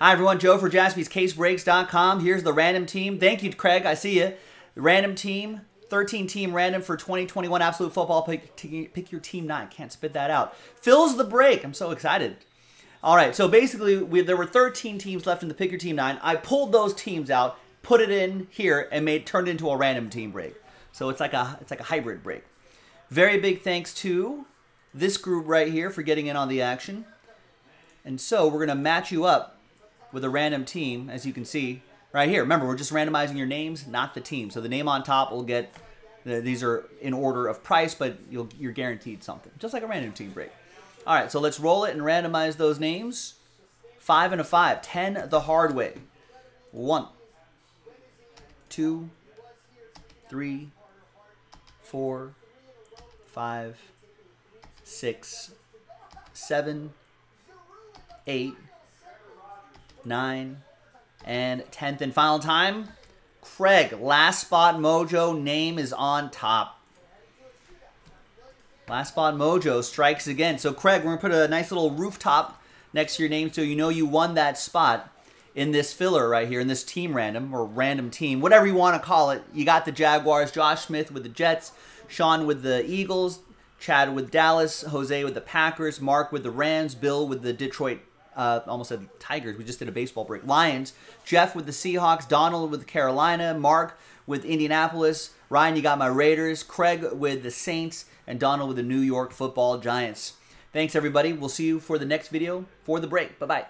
Hi everyone, Joe for JaspysCaseBreaks.com. Here's the random team. Thank you, Craig. I see you. Random team, 13-team random for 2021 Absolute Football. Pick your team 9. Can't spit that out. Fills the break. I'm so excited. All right, so basically there were 13 teams left in the Pick Your Team 9. I pulled those teams out, put it in here, and turned into a random team break. So it's like a hybrid break. Very big thanks to this group right here for getting in on the action. And so we're going to match you up with a random team, as you can see right here. Remember, we're just randomizing your names, not the team. So the name on top will get, these are in order of price, but you're guaranteed something. Just like a random team break. All right, so let's roll it and randomize those names. 5 and a 5, 10 the hard way. 1, 2, 3, 4, 5, 6, 7, 8, 9, and 10th and final time. Craig, Last Spot Mojo, name is on top. Last Spot Mojo strikes again. So Craig, we're going to put a nice little rooftop next to your name so you know you won that spot in this filler right here, in this team random or random team, whatever you want to call it. You got the Jaguars, Josh Smith with the Jets, Sean with the Eagles, Chad with Dallas, Jose with the Packers, Mark with the Rams, Bill with the Detroit almost said Tigers. We just did a baseball break. Lions. Jeff with the Seahawks. Donald with Carolina. Mark with Indianapolis. Ryan, you got my Raiders. Craig with the Saints. And Donald with the New York Football Giants. Thanks, everybody. We'll see you for the next video for the break. Bye-bye.